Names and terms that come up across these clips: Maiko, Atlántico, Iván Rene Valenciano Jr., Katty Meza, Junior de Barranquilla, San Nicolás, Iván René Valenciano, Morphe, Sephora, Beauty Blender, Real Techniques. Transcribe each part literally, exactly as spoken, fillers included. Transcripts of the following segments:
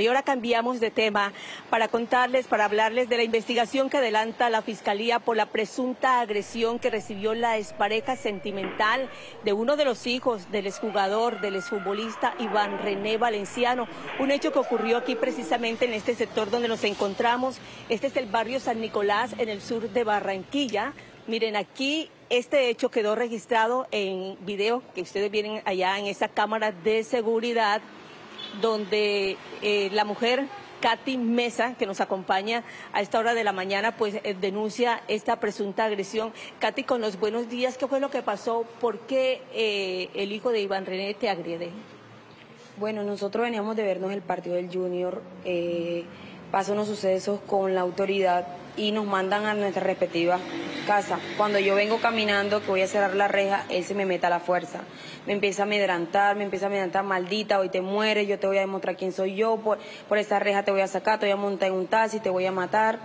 Y ahora cambiamos de tema para contarles, para hablarles de la investigación que adelanta la Fiscalía por la presunta agresión que recibió la expareja sentimental de uno de los hijos del exjugador, del exfutbolista Iván René Valenciano. Un hecho que ocurrió aquí precisamente en este sector donde nos encontramos. Este es el barrio San Nicolás, en el sur de Barranquilla. Miren, aquí este hecho quedó registrado en video que ustedes vienen allá en esa cámara de seguridad, donde eh, la mujer Katty Meza, que nos acompaña a esta hora de la mañana, pues eh, denuncia esta presunta agresión. Katty, con los buenos días, ¿qué fue lo que pasó? ¿Por qué eh, el hijo de Iván René te agrede? Bueno, nosotros veníamos de vernos el partido del Junior, eh, pasan unos sucesos con la autoridad y nos mandan a nuestra respectiva casa. Cuando yo vengo caminando, que voy a cerrar la reja, él se me mete a la fuerza. Me empieza a amedrantar, me empieza a amedrantar, maldita, hoy te mueres, yo te voy a demostrar quién soy yo, por, por esa reja te voy a sacar, te voy a montar en un taxi, te voy a matar.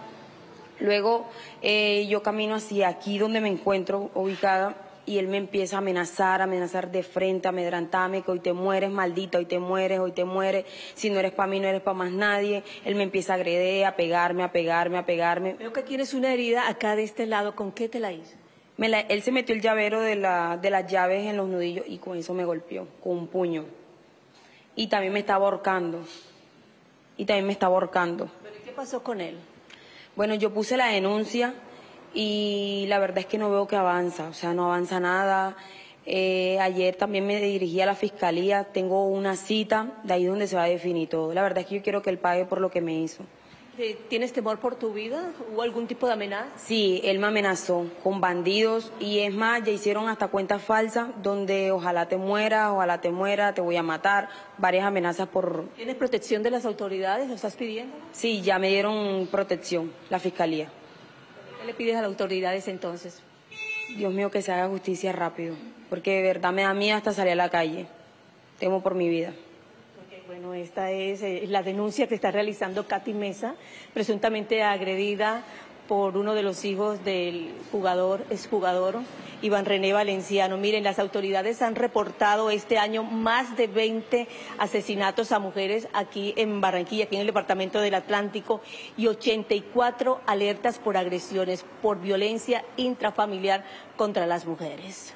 Luego eh, yo camino hacia aquí donde me encuentro ubicada y él me empieza a amenazar, amenazar de frente, amedrantarme, que hoy te mueres, maldita, hoy te mueres, hoy te mueres, si no eres para mí, no eres para más nadie. Él me empieza a agredir, a pegarme, a pegarme, a pegarme. Veo que tienes una herida acá de este lado, ¿con qué te la hizo? Me la, él se metió el llavero de, la, de las llaves en los nudillos y con eso me golpeó, con un puño. Y también me estaba ahorcando, y también me estaba ahorcando. ¿Pero qué pasó con él? Bueno, yo puse la denuncia, y la verdad es que no veo que avanza, o sea, no avanza nada. Eh, ayer también me dirigí a la fiscalía, tengo una cita, de ahí donde se va a definir todo. La verdad es que yo quiero que él pague por lo que me hizo. ¿Tienes temor por tu vida? ¿Hubo algún tipo de amenaza? Sí, él me amenazó con bandidos y es más, ya hicieron hasta cuentas falsas donde ojalá te muera, ojalá te muera, te voy a matar, varias amenazas por... ¿Tienes protección de las autoridades? ¿Lo estás pidiendo? Sí, ya me dieron protección, la fiscalía. ¿Qué le pides a las autoridades entonces? Dios mío, que se haga justicia rápido, porque de verdad me da miedo hasta salir a la calle. Temo por mi vida. Okay, bueno, esta es eh, la denuncia que está realizando Katty Meza, presuntamente agredida por uno de los hijos del jugador, exjugador, Iván René Valenciano. Miren, las autoridades han reportado este año más de veinte asesinatos a mujeres aquí en Barranquilla, aquí en el departamento del Atlántico, y ochenta y cuatro alertas por agresiones, por violencia intrafamiliar contra las mujeres.